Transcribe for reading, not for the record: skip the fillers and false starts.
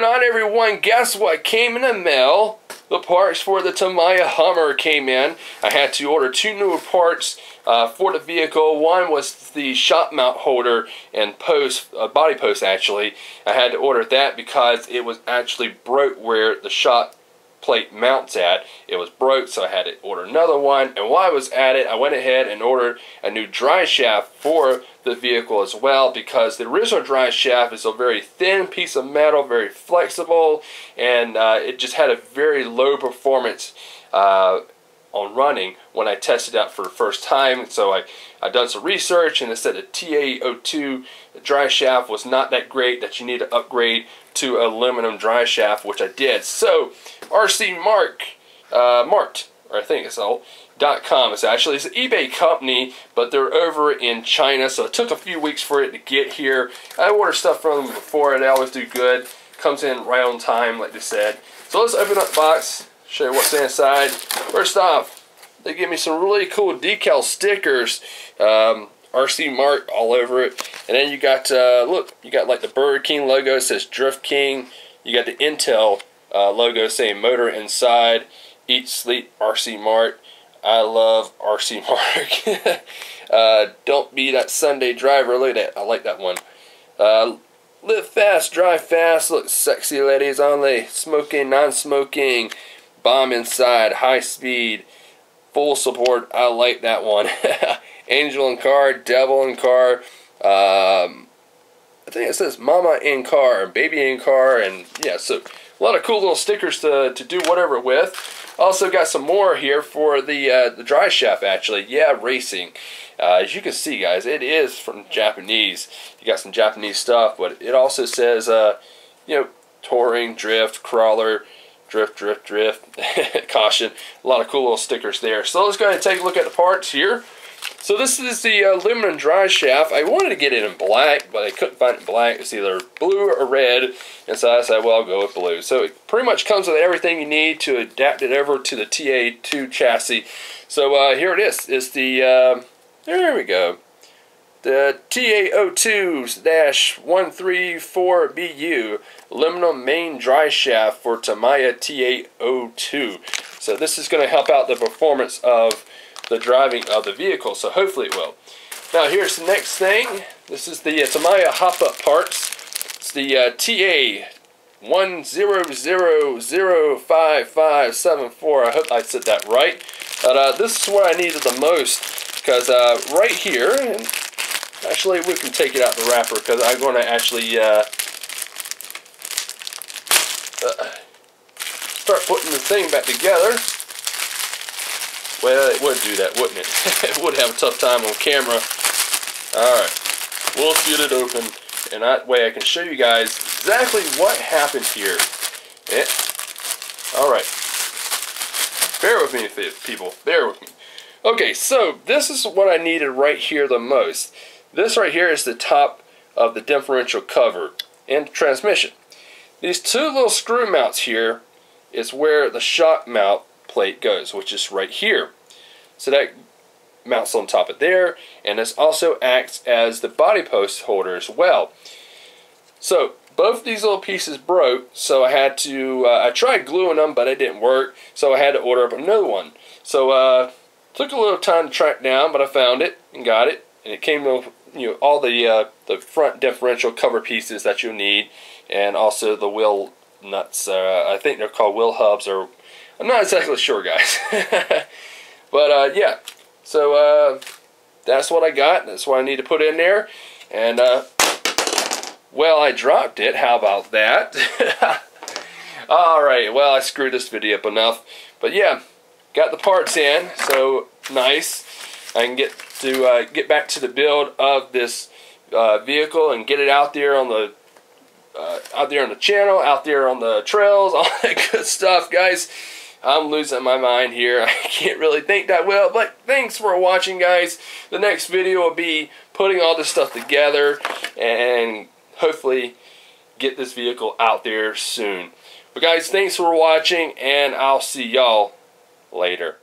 going on, everyone? Guess what came in the mail? The parts for the Tamiya Hummer came in. I had to order two new parts for the vehicle. One was the shop mount holder and post, body post actually. I had to order that because it was actually broke where the shop plate mounts at. It was broke, so I had to order another one. And while I was at it, I went ahead and ordered a new drive shaft for the vehicle as well, because the original drive shaft is a very thin piece of metal, very flexible, and it just had a very low performance on running when I tested out for the first time. So I done some research, and it said the TA02 drive shaft was not that great, that you need to upgrade to aluminum drive shaft, which I did. So RCMart, or I think it's all .com. It's actually an eBay company, but they're over in China, so it took a few weeks for it to get here. I ordered stuff from them before, and they always do good. Comes in right on time, like they said. So let's open up the box, show you what's inside. First off, they give me some really cool decal stickers, RCMart all over it. And then you got, look, you got like the Burger King logo, it says Drift King. You got the Intel logo saying Motor Inside, Eat, Sleep, RCMart. I love RCMart. Don't be that Sunday driver. Look at that, I like that one. Live fast, drive fast. Look, sexy ladies only. Smoking, non-smoking. Bomb inside, high speed. Full support, I like that one. Angel in car, devil in car, I think it says mama in car, baby in car, and yeah, so a lot of cool little stickers to do whatever with. Also got some more here for the drive shaft actually, yeah, racing. As you can see guys, it is from Japanese. You got some Japanese stuff, but it also says, you know, touring, drift, crawler, drift, drift, drift, caution. A lot of cool little stickers there. So let's go ahead and take a look at the parts here. So this is the aluminum drive shaft. I wanted to get it in black, but I couldn't find it in black. It's either blue or red, and so I said, well, I'll go with blue. So it pretty much comes with everything you need to adapt it over to the TA2 chassis. So here it is. It's the, there we go, the TA02-134BU aluminum main drive shaft for Tamiya TA02. So this is going to help out the performance of the driving of the vehicle, so hopefully it will. Now here's the next thing. This is the Tamiya hop-up parts. It's the TA10005574. I hope I said that right. But this is what I needed the most, because right here, and actually we can take it out the wrapper, because I'm going to actually start putting the thing back together. Well, it would do that, wouldn't it? It would have a tough time on camera. Alright, we'll get it open, and that way I can show you guys exactly what happened here. Yeah. Alright, bear with me, people, bear with me. Okay, so this is what I needed right here the most. This right here is the top of the differential cover and transmission. These two little screw mounts here is where the shock mount plate goes, which is right here. So that mounts on top of there, and this also acts as the body post holder as well. So both these little pieces broke, so I had to I tried gluing them, but it didn't work, so I had to order up another one. So took a little time to track down, but I found it and got it, and it came with, you know, all the front differential cover pieces that you'll need, and also the wheel nuts. I think they're called wheel hubs, or I'm not exactly sure, guys. But yeah, so that's what I got. That's what I need to put in there. And well, I dropped it. How about that? All right. Well, I screwed this video up enough. But yeah, got the parts in. So nice. I can get to get back to the build of this vehicle and get it out there on the channel, out there on the trails, all that good stuff, guys. I'm losing my mind here. I can't really think that well, but thanks for watching, guys. The next video will be putting all this stuff together and hopefully get this vehicle out there soon. But guys, thanks for watching, and I'll see y'all later.